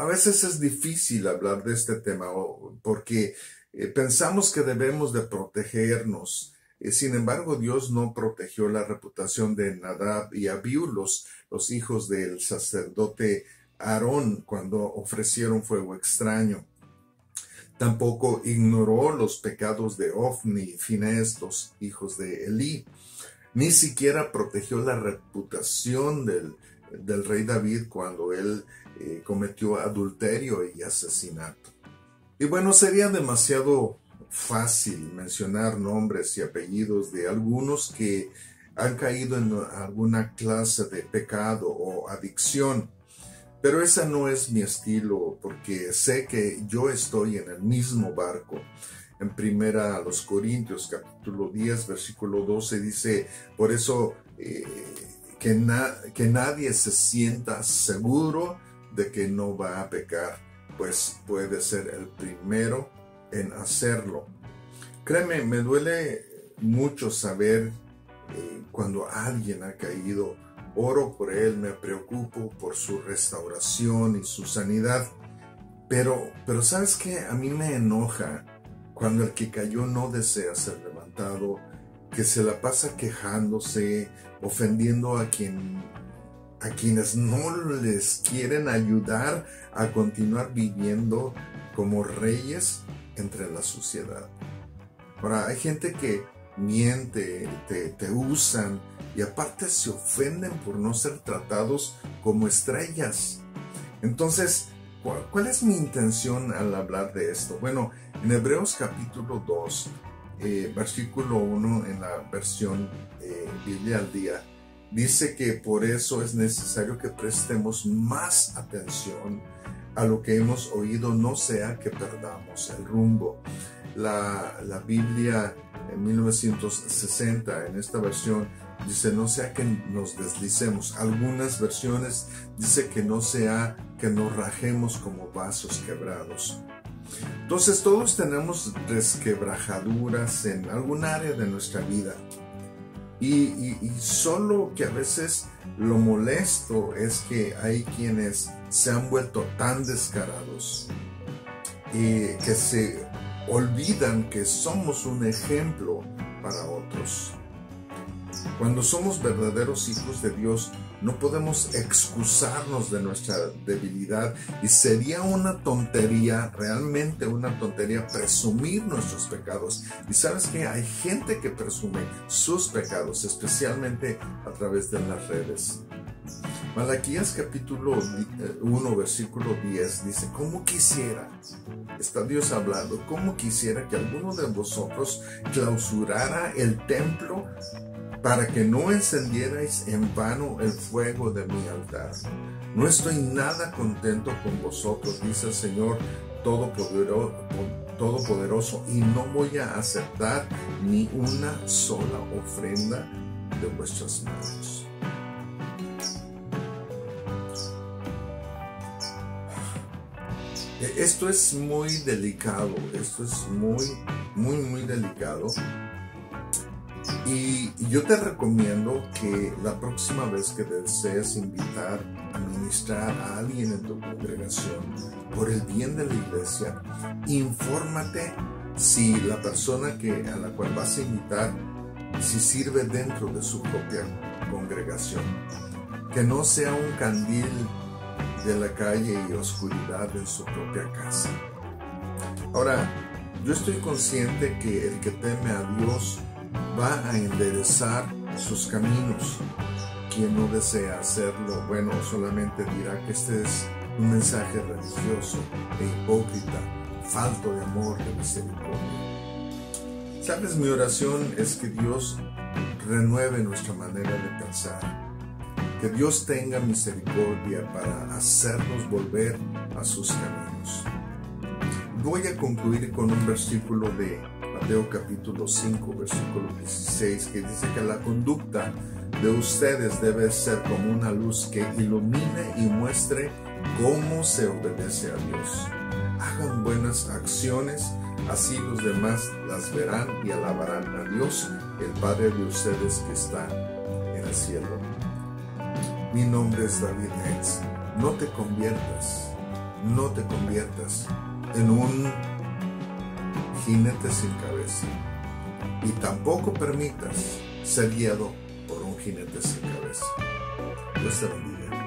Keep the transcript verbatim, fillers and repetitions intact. A veces es difícil hablar de este tema porque pensamos que debemos de protegernos. Sin embargo, Dios no protegió la reputación de Nadab y Abiú, los, los hijos del sacerdote Aarón, cuando ofrecieron fuego extraño. Tampoco ignoró los pecados de Ofni y Fines, los hijos de Elí. Ni siquiera protegió la reputación del, del rey David cuando él eh, cometió adulterio y asesinato. Y bueno, sería demasiado fácil mencionar nombres y apellidos de algunos que han caído en alguna clase de pecado o adicción. Pero ese no es mi estilo, porque sé que yo estoy en el mismo barco. En primera a los Corintios, capítulo diez, versículo doce, dice, por eso eh, que, na que nadie se sienta seguro de que no va a pecar, pues puede ser el primero en hacerlo. Créeme, me duele mucho saber eh, cuando alguien ha caído. Oro por él, me preocupo por su restauración y su sanidad. Pero, pero ¿sabes qué? A mí me enoja cuando el que cayó no desea ser levantado, que se la pasa quejándose, ofendiendo a, quien, a quienes no les quieren ayudar a continuar viviendo como reyes entre la sociedad. Ahora, hay gente que miente, te, te usan y aparte se ofenden por no ser tratados como estrellas. Entonces, ¿cuál, cuál es mi intención al hablar de esto? Bueno, en Hebreos capítulo dos, eh, versículo uno, en la versión eh, Biblia al Día, dice que por eso es necesario que prestemos más atención a lo que hemos oído, no sea que perdamos el rumbo. La, la Biblia en mil novecientos sesenta, en esta versión, dice, no sea que nos deslicemos. Algunas versiones dice que no sea que nos rajemos como vasos quebrados. Entonces, todos tenemos resquebrajaduras en algún área de nuestra vida. Y, y, y solo que a veces lo molesto es que hay quienes se han vuelto tan descarados eh, que se olvidan que somos un ejemplo para otros. Cuando somos verdaderos hijos de Dios, no podemos excusarnos de nuestra debilidad y sería una tontería, realmente una tontería, presumir nuestros pecados. Y sabes que hay gente que presume sus pecados, especialmente a través de las redes. Malaquías capítulo uno, versículo diez, dice, ¿cómo quisiera? Está Dios hablando, ¿cómo quisiera que alguno de vosotros clausurara el templo para que no encendierais en vano el fuego de mi altar? No estoy nada contento con vosotros, dice el Señor Todopoderoso, Todopoderoso, y no voy a aceptar ni una sola ofrenda de vuestras manos. Esto es muy delicado, esto es muy, muy, muy delicado. Y yo te recomiendo que la próxima vez que desees invitar a ministrar a alguien en tu congregación por el bien de la iglesia, infórmate si la persona que, a la cual vas a invitar, si sirve dentro de su propia congregación. Que no sea un candil de la calle y oscuridad en su propia casa. Ahora, yo estoy consciente que el que teme a Dios va a enderezar sus caminos. Quien no desea hacerlo, bueno, solamente dirá que este es un mensaje religioso e hipócrita, falto de amor, de misericordia. Sabes, mi oración es que Dios renueve nuestra manera de pensar, que Dios tenga misericordia para hacernos volver a sus caminos. Voy a concluir con un versículo de Mateo capítulo cinco, versículo dieciséis, que dice que la conducta de ustedes debe ser como una luz que ilumine y muestre cómo se obedece a Dios. Hagan buenas acciones, así los demás las verán y alabarán a Dios, el Padre de ustedes que está en el cielo. Mi nombre es David Hex. No te conviertas no te conviertas en un jinete sin cabeza, y tampoco permitas ser guiado por un jinete sin cabeza. Dios te bendiga.